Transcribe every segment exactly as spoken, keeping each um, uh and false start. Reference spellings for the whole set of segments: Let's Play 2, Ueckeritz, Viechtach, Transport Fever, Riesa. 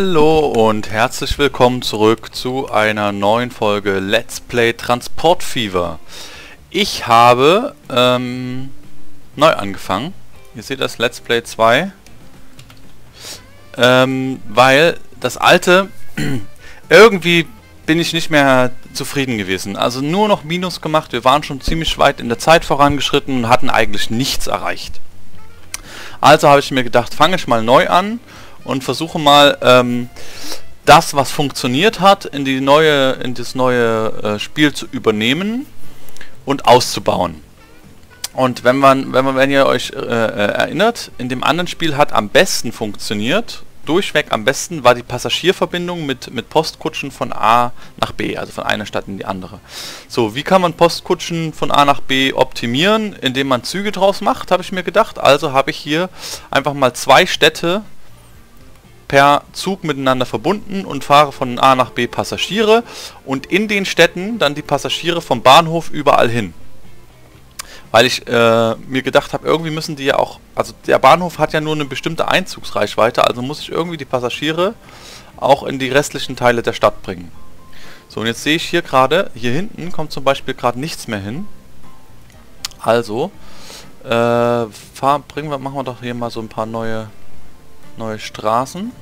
Hallo und herzlich willkommen zurück zu einer neuen Folge Let's Play Transport Fever. Ich habe ähm, neu angefangen. Ihr seht das Let's Play zwei. Ähm, weil das alte, irgendwie bin ich nicht mehr zufrieden gewesen. Also nur noch Minus gemacht. Wir waren schon ziemlich weit in der Zeit vorangeschritten und hatten eigentlich nichts erreicht. Also habe ich mir gedacht, fange ich mal neu an. Und versuche mal ähm, das, was funktioniert hat, in die neue, in das neue äh, Spiel zu übernehmen und auszubauen. Und wenn man, wenn man, wenn ihr euch äh, erinnert, in dem anderen Spiel hat am besten funktioniert, durchweg am besten war die Passagierverbindung mit mit Postkutschen von A nach B, also von einer Stadt in die andere. So, wie kann man Postkutschen von A nach B optimieren, indem man Züge draus macht, habe ich mir gedacht. Also habe ich hier einfach mal zwei Städte per Zug miteinander verbunden und fahre von A nach B Passagiere und in den Städten dann die Passagiere vom Bahnhof überall hin. Weil ich äh, mir gedacht habe, irgendwie müssen die ja auch, also der Bahnhof hat ja nur eine bestimmte Einzugsreichweite, also muss ich irgendwie die Passagiere auch in die restlichen Teile der Stadt bringen. So, und jetzt sehe ich hier gerade, hier hinten kommt zum Beispiel gerade nichts mehr hin. Also, äh, fahr, bringen wir, machen wir doch hier mal so ein paar neue... neue Straßen.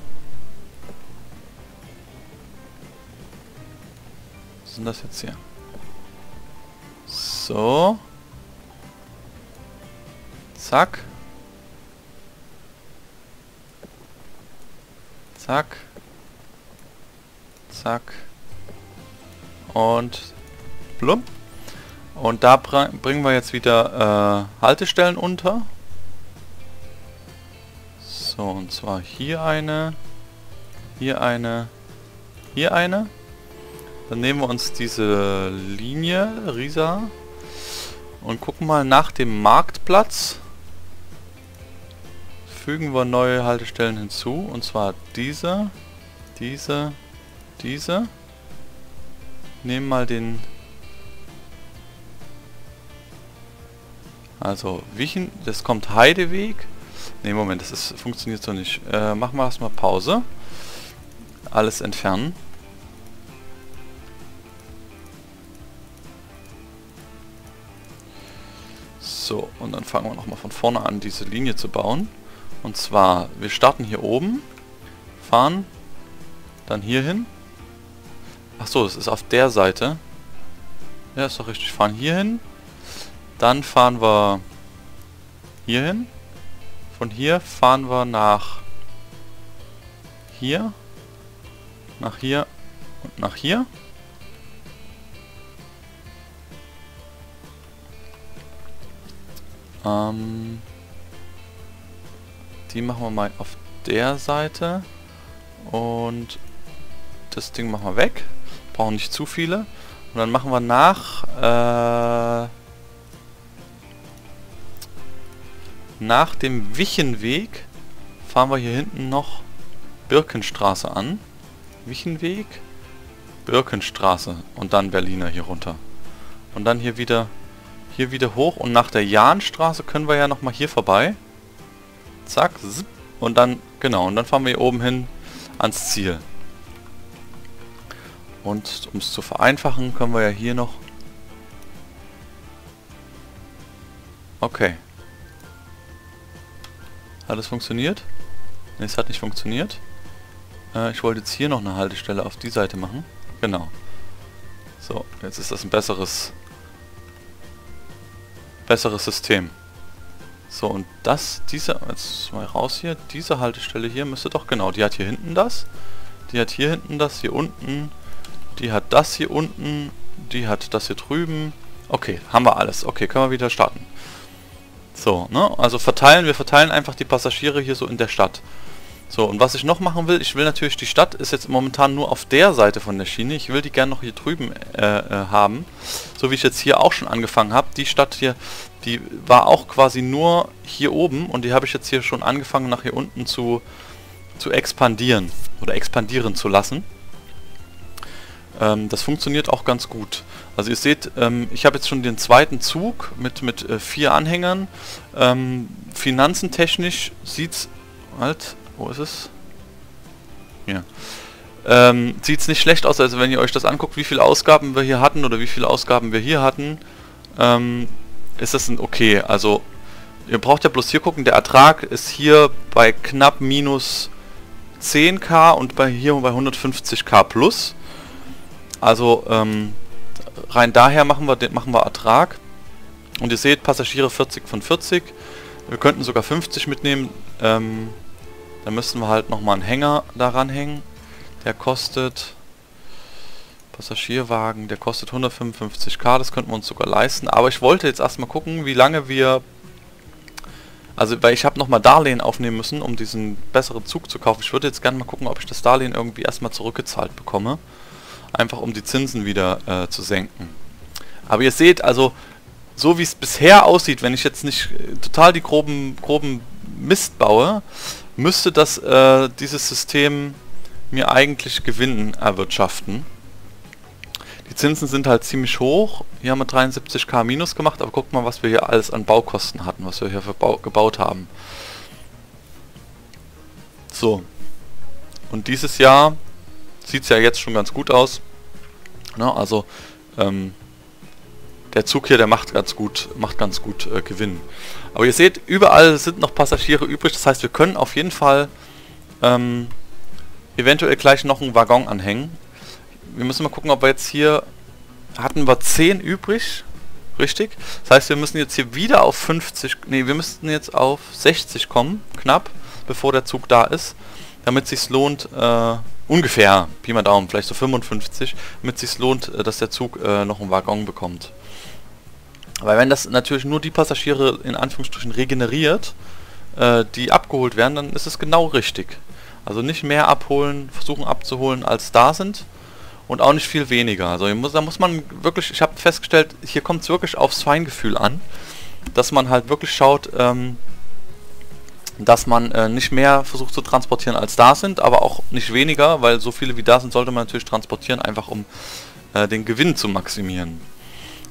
Was sind das jetzt hier? So. Zack. Zack. Zack. Und plump. Und da bringen wir jetzt wieder äh, Haltestellen unter. So, und zwar hier eine, hier eine, hier eine. Dann nehmen wir uns diese Linie, Riesa, und gucken mal nach dem Marktplatz. Fügen wir neue Haltestellen hinzu, und zwar diese, diese, diese. Nehmen mal den... Also, Wiechen, das kommt Heideweg. Ne, Moment, das ist, funktioniert so nicht. Äh, machen wir erstmal Pause. Alles entfernen. So, und dann fangen wir nochmal von vorne an, diese Linie zu bauen. Und zwar, wir starten hier oben, fahren, dann hier hin. Achso, das ist auf der Seite. Ja, ist doch richtig. Fahren hier hin. Dann fahren wir hier hin. Von hier fahren wir nach hier, nach hier und nach hier. Ähm, die machen wir mal auf der Seite und das Ding machen wir weg. Brauchen nicht zu viele. Und dann machen wir nach... Äh, Nach dem Wiechenweg fahren wir hier hinten noch Birkenstraße an. Wiechenweg, Birkenstraße und dann Berliner hier runter. Und dann hier wieder hier wieder hoch und nach der Jahnstraße können wir ja nochmal hier vorbei. Zack, und dann, genau, und dann fahren wir hier oben hin ans Ziel. Und um es zu vereinfachen, können wir ja hier noch... Okay. Hat es funktioniert? Ne, es hat nicht funktioniert. Äh, ich wollte jetzt hier noch eine Haltestelle auf die Seite machen. Genau. So, jetzt ist das ein besseres... besseres System. So, und das, diese... Jetzt mal raus hier. Diese Haltestelle hier müsste doch... Genau, die hat hier hinten das. Die hat hier hinten das, hier unten. Die hat das hier unten. Die hat das hier drüben. Okay, haben wir alles. Okay, können wir wieder starten. So, ne? Also verteilen, wir verteilen einfach die Passagiere hier so in der Stadt. So, und was ich noch machen will, ich will natürlich, die Stadt ist jetzt momentan nur auf der Seite von der Schiene. Ich will die gerne noch hier drüben äh, äh, haben. So wie ich jetzt hier auch schon angefangen habe. Die Stadt hier, die war auch quasi nur hier oben und die habe ich jetzt hier schon angefangen nach hier unten zu, zu expandieren oder expandieren zu lassen. Das funktioniert auch ganz gut. Also ihr seht, ähm, ich habe jetzt schon den zweiten Zug mit, mit äh, vier Anhängern. Ähm, finanzentechnisch sieht es... Halt, wo ist es? hier. Ähm, sieht es nicht schlecht aus, also wenn ihr euch das anguckt, wie viele Ausgaben wir hier hatten oder wie viele Ausgaben wir hier hatten, ähm, ist das ein okay. Also ihr braucht ja bloß hier gucken, der Ertrag ist hier bei knapp minus zehntausend und bei hier bei hundertfünfzigtausend plus. Also ähm, rein daher machen wir, den, machen wir Ertrag. Und ihr seht, Passagiere vierzig von vierzig. Wir könnten sogar fünfzig mitnehmen. Ähm, da müssten wir halt nochmal einen Hänger daran hängen. Der kostet... Passagierwagen, der kostet hundertfünfundfünfzigtausend. Das könnten wir uns sogar leisten. Aber ich wollte jetzt erstmal gucken, wie lange wir... Also, weil ich habe nochmal Darlehen aufnehmen müssen, um diesen besseren Zug zu kaufen. Ich würde jetzt gerne mal gucken, ob ich das Darlehen irgendwie erstmal zurückgezahlt bekomme. Einfach um die Zinsen wieder äh, zu senken. Aber ihr seht, also... So wie es bisher aussieht, wenn ich jetzt nicht total die groben, groben Mist baue, müsste das äh, dieses System mir eigentlich Gewinn erwirtschaften. Die Zinsen sind halt ziemlich hoch. Hier haben wir dreiundsiebzigtausend minus gemacht, aber guckt mal, was wir hier alles an Baukosten hatten, was wir hier für Bau gebaut haben. So. Und dieses Jahr sieht es ja jetzt schon ganz gut aus. Na, also, ähm... der Zug hier, der macht ganz gut, macht ganz gut äh, Gewinn. Aber ihr seht, überall sind noch Passagiere übrig. Das heißt, wir können auf jeden Fall ähm, eventuell gleich noch einen Waggon anhängen. Wir müssen mal gucken, ob wir jetzt hier... Hatten wir zehn übrig? Richtig? Das heißt, wir müssen jetzt hier wieder auf fünfzig... Ne, wir müssten jetzt auf sechzig kommen, knapp, bevor der Zug da ist. Damit es sich lohnt... Äh, ungefähr, Pi mal Daumen, vielleicht so fünfundfünfzig, damit es sich lohnt, äh, dass der Zug äh, noch einen Waggon bekommt. Weil wenn das natürlich nur die Passagiere in Anführungsstrichen regeneriert, äh, die abgeholt werden, dann ist es genau richtig. Also nicht mehr abholen, versuchen abzuholen, als da sind und auch nicht viel weniger. Also muss, da muss man wirklich, ich habe festgestellt, hier kommt es wirklich aufs Feingefühl an, dass man halt wirklich schaut, ähm, dass man äh, nicht mehr versucht zu transportieren, als da sind, aber auch nicht weniger, weil so viele wie da sind, sollte man natürlich transportieren, einfach um äh, den Gewinn zu maximieren.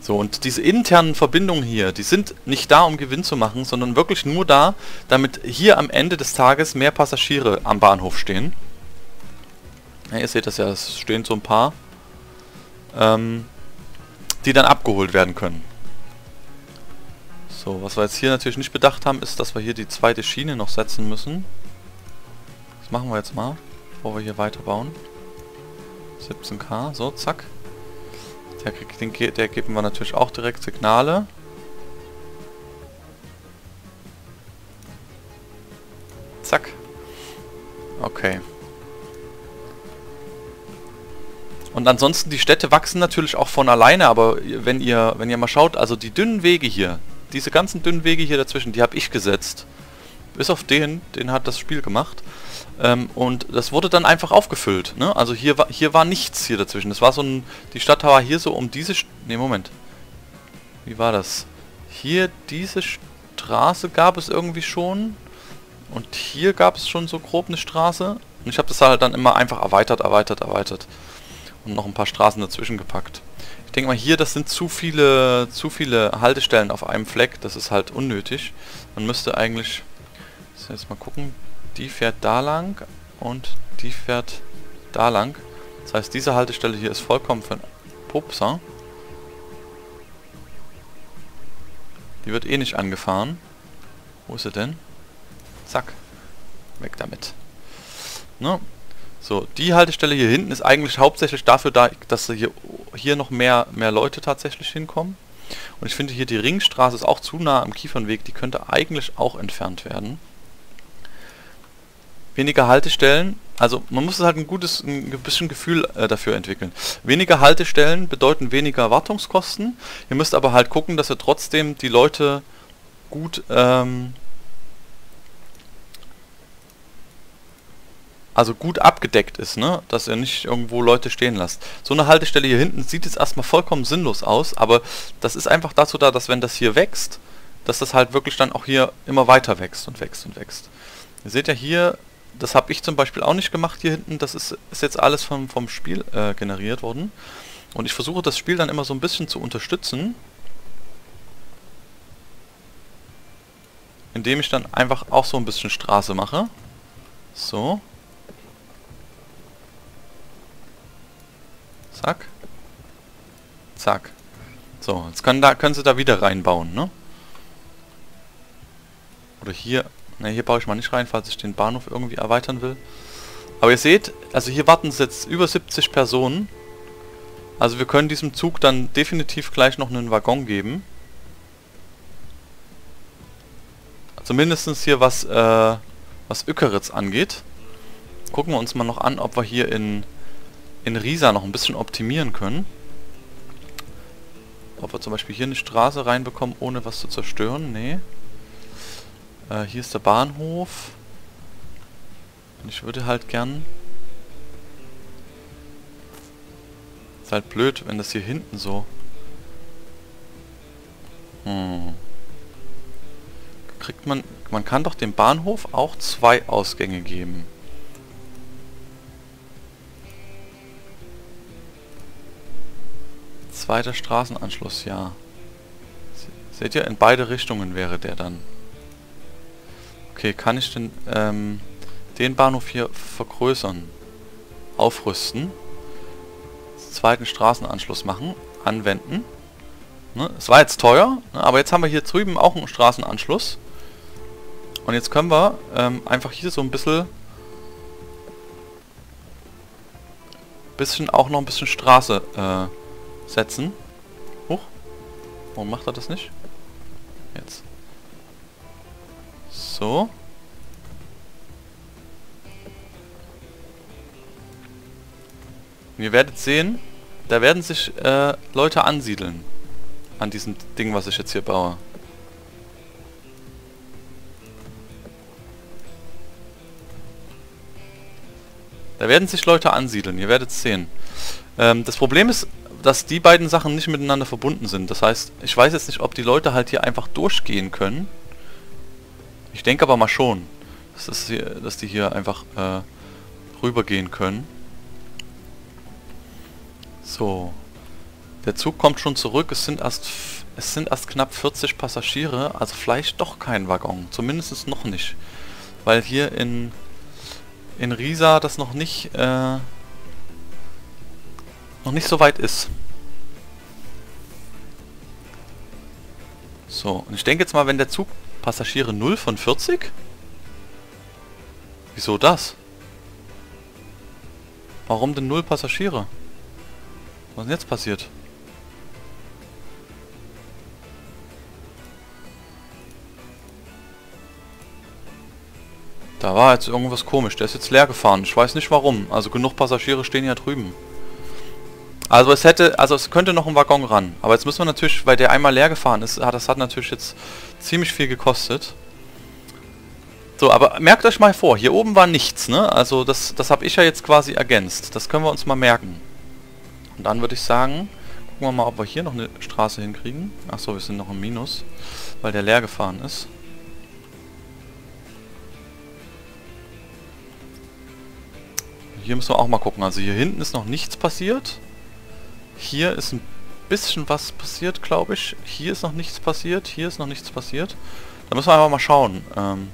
So, und diese internen Verbindungen hier, die sind nicht da, um Gewinn zu machen, sondern wirklich nur da, damit hier am Ende des Tages mehr Passagiere am Bahnhof stehen. Ja, ihr seht das ja, es stehen so ein paar, ähm, die dann abgeholt werden können. So, was wir jetzt hier natürlich nicht bedacht haben, ist, dass wir hier die zweite Schiene noch setzen müssen. Das machen wir jetzt mal, bevor wir hier weiterbauen. siebzehntausend, so, zack. Der, den, der geben wir natürlich auch direkt Signale. Zack. Okay. Und ansonsten, die Städte wachsen natürlich auch von alleine, aber wenn ihr, wenn ihr mal schaut, also die dünnen Wege hier, diese ganzen dünnen Wege hier dazwischen, die habe ich gesetzt. Bis auf den, den hat das Spiel gemacht. Ähm, und das wurde dann einfach aufgefüllt, ne? Also hier war, hier war nichts hier dazwischen. Das war so ein... Die Stadt war hier so um diese... St ne, Moment. Wie war das? Hier diese Straße gab es irgendwie schon. Und hier gab es schon so grob eine Straße. Und ich habe das halt dann immer einfach erweitert, erweitert, erweitert. Und noch ein paar Straßen dazwischen gepackt. Ich denke mal hier, das sind zu viele, zu viele Haltestellen auf einem Fleck. Das ist halt unnötig. Man müsste eigentlich... Jetzt mal gucken... Die fährt da lang und die fährt da lang. Das heißt, diese Haltestelle hier ist vollkommen für einen Pupser. Die wird eh nicht angefahren. Wo ist sie denn? Zack. Weg damit. Ne? So, die Haltestelle hier hinten ist eigentlich hauptsächlich dafür da, dass hier, hier noch mehr, mehr Leute tatsächlich hinkommen. Und ich finde hier die Ringstraße ist auch zu nah am Kiefernweg. Die könnte eigentlich auch entfernt werden. Weniger Haltestellen, also man muss halt ein gutes, ein bisschen Gefühl äh, dafür entwickeln. Weniger Haltestellen bedeuten weniger Wartungskosten. Ihr müsst aber halt gucken, dass ihr trotzdem die Leute gut, ähm, also gut abgedeckt ist, ne? Dass ihr nicht irgendwo Leute stehen lasst. So eine Haltestelle hier hinten sieht jetzt erstmal vollkommen sinnlos aus, aber das ist einfach dazu da, dass wenn das hier wächst, dass das halt wirklich dann auch hier immer weiter wächst und wächst und wächst. Ihr seht ja hier... Das habe ich zum Beispiel auch nicht gemacht hier hinten. Das ist, ist jetzt alles vom, vom Spiel äh, generiert worden. Und ich versuche das Spiel dann immer so ein bisschen zu unterstützen. Indem ich dann einfach auch so ein bisschen Straße mache. So. Zack. Zack. So, jetzt können, da, können sie da wieder reinbauen, ne? Oder hier. Ne, hier baue ich mal nicht rein, falls ich den Bahnhof irgendwie erweitern will. Aber ihr seht, also hier warten jetzt über siebzig Personen. Also wir können diesem Zug dann definitiv gleich noch einen Waggon geben. Zumindest hier was, äh, was Ueckeritz angeht. Gucken wir uns mal noch an, ob wir hier in, in Riesa noch ein bisschen optimieren können. Ob wir zum Beispiel hier eine Straße reinbekommen, ohne was zu zerstören. Nee. Äh, hier ist der Bahnhof. Und ich würde halt gern... Ist halt blöd, wenn das hier hinten so... Hm. Kriegt man... Man kann doch dem Bahnhof auch zwei Ausgänge geben. Zweiter Straßenanschluss, ja. Seht ihr, in beide Richtungen wäre der dann. Okay, kann ich denn ähm, den Bahnhof hier vergrößern? Aufrüsten. Zweiten Straßenanschluss machen. Anwenden. Ne? Es war jetzt teuer, ne? Aber jetzt haben wir hier drüben auch einen Straßenanschluss. Und jetzt können wir ähm, einfach hier so ein bisschen... Bisschen auch noch ein bisschen Straße... Äh, setzen. Hoch. Warum macht er das nicht? Jetzt. So. Und ihr werdet sehen, da werden sich äh, Leute ansiedeln. An diesem Ding, was ich jetzt hier baue. Da werden sich Leute ansiedeln. Ihr werdet es sehen. Ähm, das Problem ist, dass die beiden Sachen nicht miteinander verbunden sind. Das heißt, ich weiß jetzt nicht, ob die Leute halt hier einfach durchgehen können. Ich denke aber mal schon, dass, das hier, dass die hier einfach äh, rübergehen können. So. Der Zug kommt schon zurück. Es sind erst, es sind erst knapp vierzig Passagiere. Also vielleicht doch kein Waggon. Zumindest noch nicht. Weil hier in, in Riesa das noch nicht... Äh, noch nicht so weit ist. So, und ich denke jetzt mal, wenn der Zug Passagiere null von vierzig? Wieso das? Warum denn null Passagiere? Was ist denn jetzt passiert? Da war jetzt irgendwas komisch. Der ist jetzt leer gefahren. Ich weiß nicht warum. Also genug Passagiere stehen ja drüben. Also es hätte, also es könnte noch ein Waggon ran. Aber jetzt müssen wir natürlich, weil der einmal leer gefahren ist, das hat natürlich jetzt ziemlich viel gekostet. So, aber merkt euch mal vor, hier oben war nichts, ne? Also das, das habe ich ja jetzt quasi ergänzt. Das können wir uns mal merken. Und dann würde ich sagen, gucken wir mal, ob wir hier noch eine Straße hinkriegen. Achso, wir sind noch im Minus, weil der leer gefahren ist. Hier müssen wir auch mal gucken. Also hier hinten ist noch nichts passiert. Hier ist ein bisschen was passiert, glaube ich. Hier ist noch nichts passiert. Hier ist noch nichts passiert. Da müssen wir einfach mal schauen. Ähm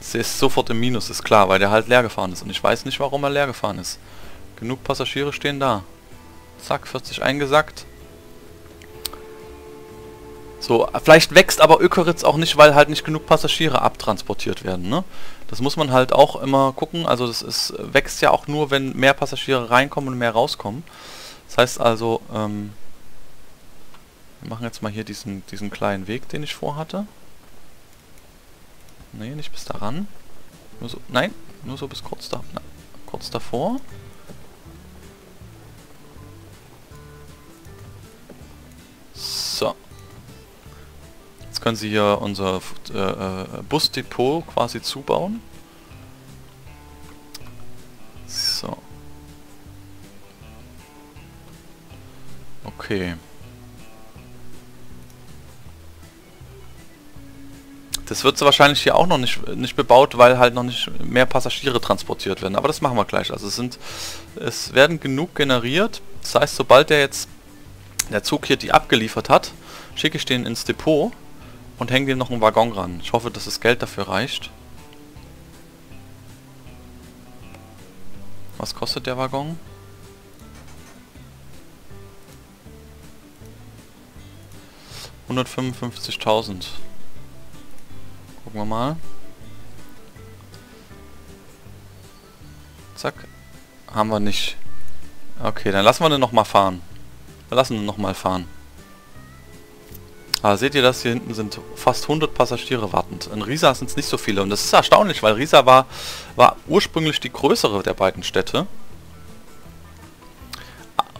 Sie ist sofort im Minus, ist klar, weil der halt leer gefahren ist. Und ich weiß nicht, warum er leer gefahren ist. Genug Passagiere stehen da. Zack, vierzig eingesackt. So, vielleicht wächst aber Ueckeritz auch nicht, weil halt nicht genug Passagiere abtransportiert werden, ne? Das muss man halt auch immer gucken. Also das ist, wächst ja auch nur, wenn mehr Passagiere reinkommen und mehr rauskommen. Das heißt also, ähm, wir machen jetzt mal hier diesen, diesen kleinen Weg, den ich vorhatte. Ne, nicht bis daran. Nur so, nein, nur so bis kurz, da, na, kurz davor. So. Können Sie hier unser äh, Busdepot quasi zubauen. So. Okay. Das wird so wahrscheinlich hier auch noch nicht, nicht bebaut, weil halt noch nicht mehr Passagiere transportiert werden. Aber das machen wir gleich. Also es, sind, es werden genug generiert. Das heißt, sobald der jetzt der Zug hier die abgeliefert hat, schicke ich den ins Depot. Und hängen dem noch einen Waggon ran. Ich hoffe, dass das Geld dafür reicht. Was kostet der Waggon? hundertfünfundfünfzigtausend. Gucken wir mal. Zack. Haben wir nicht. Okay, dann lassen wir den nochmal fahren. Wir lassen ihn nochmal fahren. Ah, seht ihr das? Hier hinten sind fast hundert Passagiere wartend. In Riesa sind es nicht so viele. Und das ist erstaunlich, weil Riesa war, war ursprünglich die größere der beiden Städte.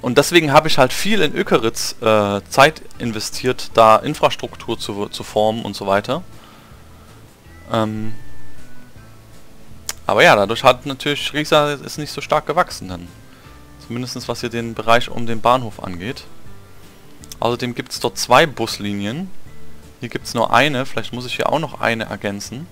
Und deswegen habe ich halt viel in Ueckeritz äh, Zeit investiert, da Infrastruktur zu, zu formen und so weiter. Ähm Aber ja, dadurch hat natürlich Riesa ist nicht so stark gewachsen dann. Zumindest was hier den Bereich um den Bahnhof angeht. Außerdem gibt es dort zwei Buslinien. Hier gibt es nur eine, vielleicht muss ich hier auch noch eine ergänzen.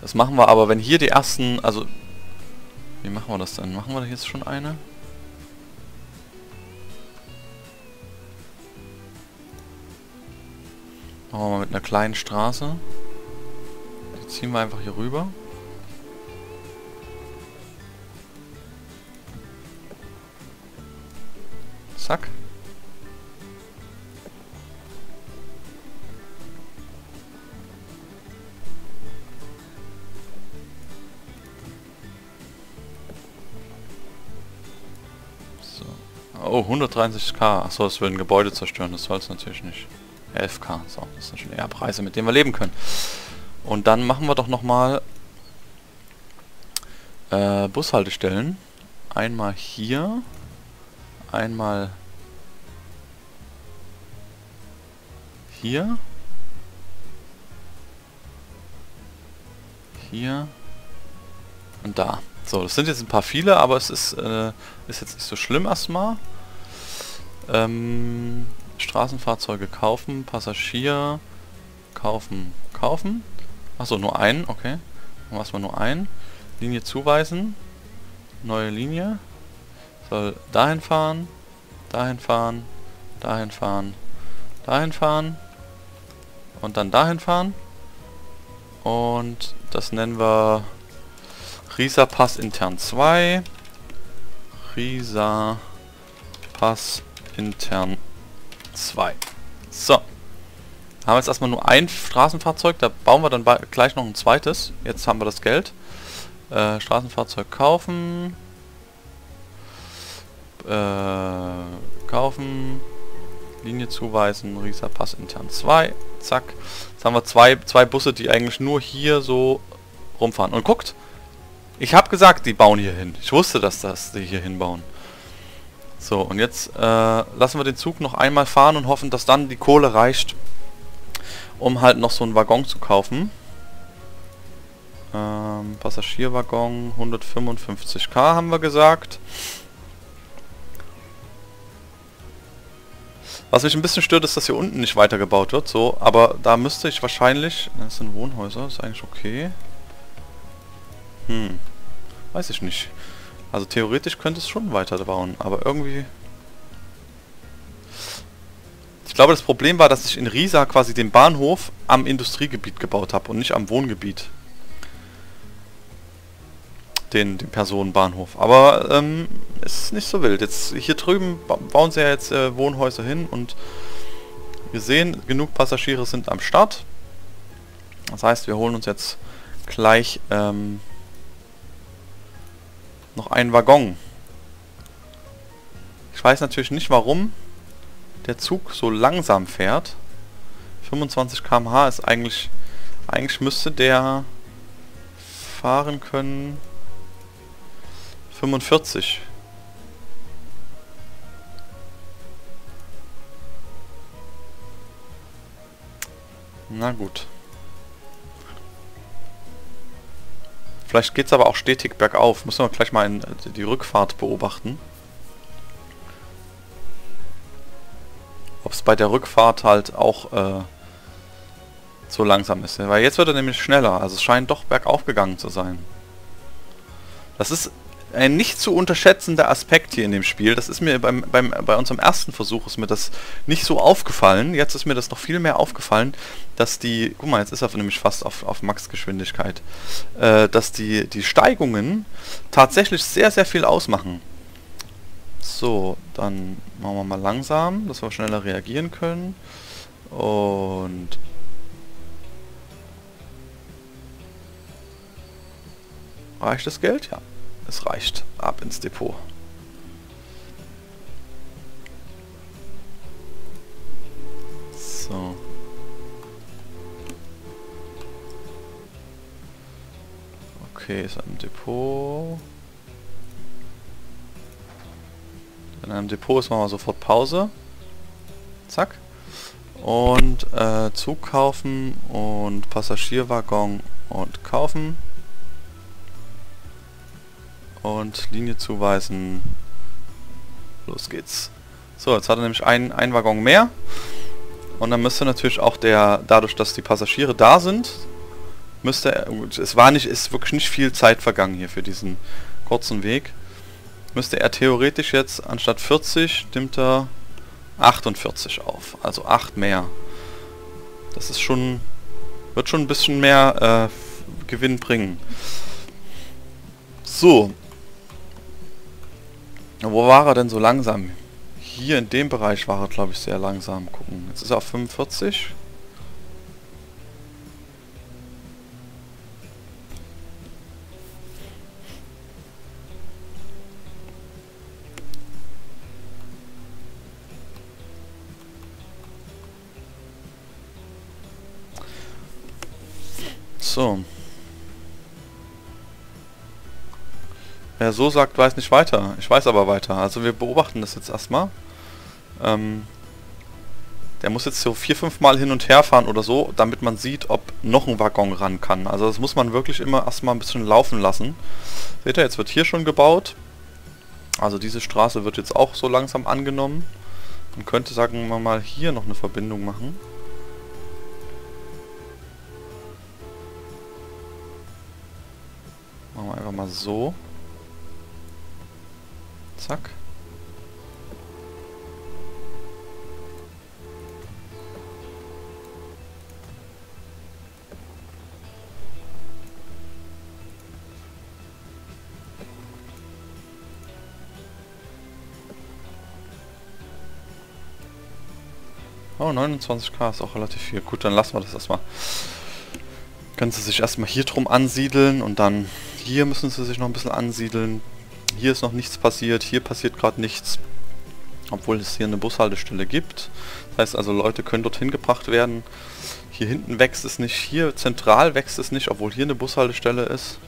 Das machen wir aber, wenn hier die ersten, also... Wie machen wir das denn? Machen wir da jetzt schon eine? Machen wir mal mit einer kleinen Straße. Die ziehen wir einfach hier rüber. Zack. So. Oh, hundertdreißig K. Achso, das würde ein Gebäude zerstören. Das soll es natürlich nicht. elf K, so, das sind schon eher Preise, mit denen wir leben können. Und dann machen wir doch nochmal äh, Bushaltestellen. Einmal hier, einmal hier, hier und da. So, das sind jetzt ein paar viele, aber es ist, äh, ist jetzt nicht so schlimm erstmal. Ähm... Straßenfahrzeuge kaufen, Passagier kaufen, kaufen. Achso, nur einen, okay. Dann machen wir nur einen. Linie zuweisen. Neue Linie. Soll dahin fahren, dahin fahren, dahin fahren, dahin fahren. Und dann dahin fahren. Und das nennen wir Riesa Pass intern zwei. Riesa Pass intern zwei. So. Haben wir jetzt erstmal nur ein Straßenfahrzeug, da bauen wir dann gleich noch ein zweites. Jetzt haben wir das Geld. Äh, Straßenfahrzeug kaufen. Äh, kaufen. Linie zuweisen. Riesa Pass intern zwei. Zack. Jetzt haben wir zwei, zwei Busse, die eigentlich nur hier so rumfahren. Und guckt, ich habe gesagt, die bauen hier hin. Ich wusste, dass das die hier hinbauen. So, und jetzt äh, lassen wir den Zug noch einmal fahren und hoffen, dass dann die Kohle reicht, um halt noch so einen Waggon zu kaufen. Ähm, Passagierwaggon, hundertfünfundfünfzig K haben wir gesagt. Was mich ein bisschen stört, ist, dass hier unten nicht weitergebaut wird, so, aber da müsste ich wahrscheinlich... Das sind Wohnhäuser, ist eigentlich okay. Hm, weiß ich nicht. Also theoretisch könnte es schon weiterbauen, aber irgendwie... Ich glaube, das Problem war, dass ich in Riesa quasi den Bahnhof am Industriegebiet gebaut habe und nicht am Wohngebiet. Den, den Personenbahnhof. Aber ähm, ist nicht so wild. Jetzt hier drüben bauen sie ja jetzt äh, Wohnhäuser hin und wir sehen, genug Passagiere sind am Start. Das heißt, wir holen uns jetzt gleich... Ähm, noch einen Waggon. Ich weiß natürlich nicht, warum der Zug so langsam fährt. fünfundzwanzig Kilometer pro Stunde ist eigentlich... Eigentlich müsste der fahren können... fünfundvierzig. Na gut. Vielleicht geht es aber auch stetig bergauf. Müssen wir gleich mal in die Rückfahrt beobachten. Ob es bei der Rückfahrt halt auch äh, so langsam ist. Weil jetzt wird er nämlich schneller. Also es scheint doch bergauf gegangen zu sein. Das ist ein nicht zu unterschätzender Aspekt hier in dem Spiel. Das ist mir beim, beim, bei unserem ersten Versuch ist mir das nicht so aufgefallen. Jetzt ist mir das noch viel mehr aufgefallen, dass die, guck mal, jetzt ist er nämlich fast auf, auf Max-Geschwindigkeit, äh, dass die, die Steigungen tatsächlich sehr, sehr viel ausmachen. So, dann machen wir mal langsam, dass wir schneller reagieren können. Und... reicht das Geld? Ja. Es reicht. Ab ins Depot. So. Okay, ist am Depot. Wenn er im Depot ist, machen wir sofort Pause. Zack. Und äh, Zug kaufen und Passagierwaggon und kaufen. Und Linie zuweisen. Los geht's. So, jetzt hat er nämlich einen, einen Waggon mehr. Und dann müsste natürlich auch der, dadurch, dass die Passagiere da sind, müsste er, es war nicht, ist wirklich nicht viel Zeit vergangen hier für diesen kurzen Weg, müsste er theoretisch jetzt, anstatt vierzig, nimmt er achtundvierzig auf. Also acht mehr. Das ist schon, wird schon ein bisschen mehr äh, Gewinn bringen. So. Wo war er denn so langsam? Hier in dem Bereich war er, glaube ich, sehr langsam. Gucken. Jetzt ist er auf fünfundvierzig. So. Wer so sagt, weiß nicht weiter. Ich weiß aber weiter. Also wir beobachten das jetzt erstmal. Ähm, der muss jetzt so vier, fünf Mal hin und her fahren oder so, damit man sieht, ob noch ein Waggon ran kann. Also das muss man wirklich immer erstmal ein bisschen laufen lassen. Seht ihr, jetzt wird hier schon gebaut. Also diese Straße wird jetzt auch so langsam angenommen. Man könnte, sagen wir mal, hier noch eine Verbindung machen. Machen wir einfach mal so. Zack. Oh, neunundzwanzig K ist auch relativ viel. Gut, dann lassen wir das erstmal. Können Sie sich erstmal hier drum ansiedeln und dann hier müssen Sie sich noch ein bisschen ansiedeln. Hier ist noch nichts passiert, hier passiert gerade nichts, obwohl es hier eine Bushaltestelle gibt. Das heißt also, Leute können dorthin gebracht werden. Hier hinten wächst es nicht, hier zentral wächst es nicht, obwohl hier eine Bushaltestelle ist.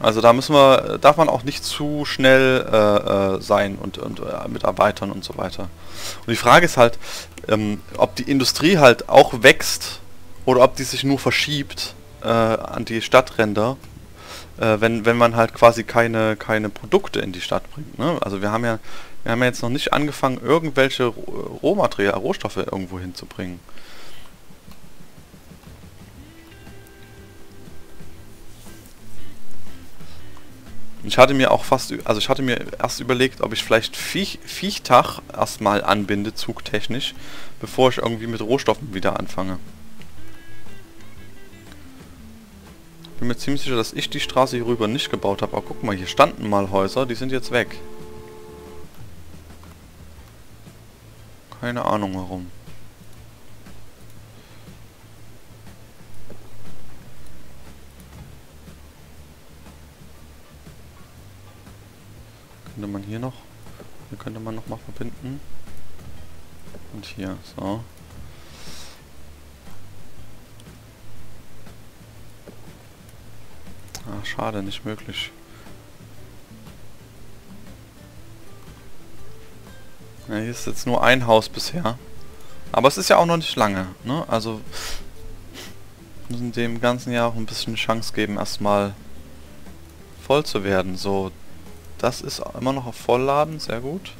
Also da müssen wir, darf man auch nicht zu schnell äh, äh, sein und, und äh, mit Arbeitern und so weiter. Und die Frage ist halt, ähm, ob die Industrie halt auch wächst oder ob die sich nur verschiebt äh, an die Stadtränder. Wenn, wenn man halt quasi keine, keine Produkte in die Stadt bringt. Ne? Also wir haben, ja, wir haben ja jetzt noch nicht angefangen, irgendwelche Rohmaterialien, Rohstoffe irgendwo hinzubringen. Ich hatte mir auch fast, also ich hatte mir erst überlegt, ob ich vielleicht Viechtach erstmal anbinde, zugtechnisch, bevor ich irgendwie mit Rohstoffen wieder anfange. Ich bin mir ziemlich sicher, dass ich die Straße hier rüber nicht gebaut habe. Aber guck mal, hier standen mal Häuser, die sind jetzt weg. Keine Ahnung warum. Könnte man hier noch... Hier könnte man nochmal verbinden. Und hier, so. Ah, schade, nicht möglich. Ja, hier ist jetzt nur ein Haus bisher. Aber es ist ja auch noch nicht lange, ne? Also müssen dem ganzen Jahr auch ein bisschen Chance geben, erstmal voll zu werden. So, das ist immer noch auf Vollladen, sehr gut.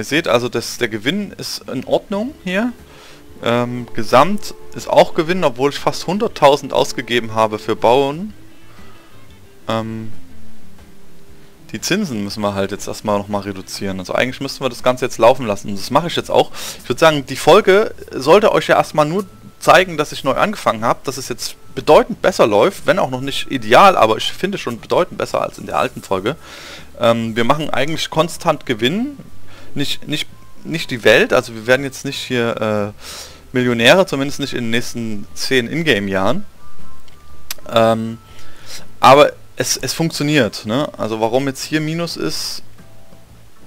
Ihr seht also, dass der Gewinn ist in Ordnung hier. Ähm, Gesamt ist auch Gewinn, obwohl ich fast hunderttausend ausgegeben habe für Bauen. Ähm, die Zinsen müssen wir halt jetzt erstmal nochmal reduzieren. Also eigentlich müssten wir das Ganze jetzt laufen lassen. Und das mache ich jetzt auch. Ich würde sagen, die Folge sollte euch ja erstmal nur zeigen, dass ich neu angefangen habe, dass es jetzt bedeutend besser läuft, wenn auch noch nicht ideal, aber ich finde schon bedeutend besser als in der alten Folge. Ähm, wir machen eigentlich konstant Gewinn, nicht, nicht, nicht die Welt, also wir werden jetzt nicht hier äh, Millionäre, zumindest nicht in den nächsten zehn Ingame-Jahren. Ähm, aber es, es funktioniert, ne? Also warum jetzt hier Minus ist,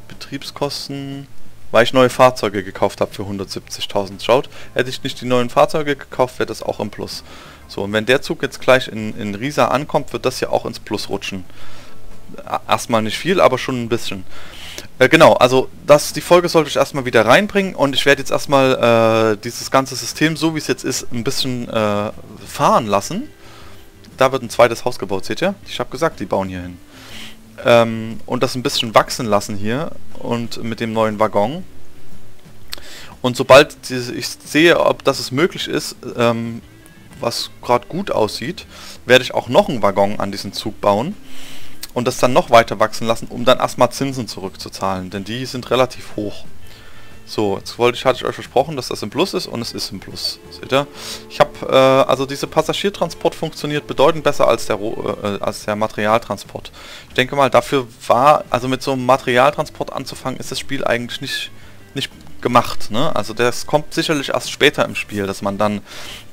Betriebskosten... Weil ich neue Fahrzeuge gekauft habe für hundertsiebzigtausend. Schaut, hätte ich nicht die neuen Fahrzeuge gekauft, wäre das auch im Plus. So, und wenn der Zug jetzt gleich in, in Riesa ankommt, wird das ja auch ins Plus rutschen. Erstmal nicht viel, aber schon ein bisschen. Äh, genau, also das, die Folge sollte ich erstmal wieder reinbringen. Und ich werde jetzt erstmal äh, dieses ganze System, so wie es jetzt ist, ein bisschen äh, fahren lassen. Da wird ein zweites Haus gebaut, seht ihr? Ich habe gesagt, die bauen hier hin. Ähm, und das ein bisschen wachsen lassen hier und mit dem neuen Waggon. Und sobald ich sehe, ob das es möglich ist, ähm, was gerade gut aussieht, werde ich auch noch einen Waggon an diesen Zug bauen und das dann noch weiter wachsen lassen, um dann erstmal Zinsen zurückzuzahlen, denn die sind relativ hoch. So, jetzt wollte ich, hatte ich euch versprochen, dass das im Plus ist, und es ist im Plus. Seht ihr? Ich habe, äh, also diese Passagiertransport funktioniert bedeutend besser als der, äh, als der Materialtransport. Ich denke mal, dafür war, also mit so einem Materialtransport anzufangen, ist das Spiel eigentlich nicht, nicht gemacht, ne? Also das kommt sicherlich erst später im Spiel, dass man dann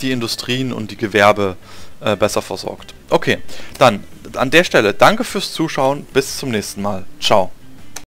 die Industrien und die Gewerbe äh, besser versorgt. Okay, dann an der Stelle danke fürs Zuschauen, bis zum nächsten Mal. Ciao.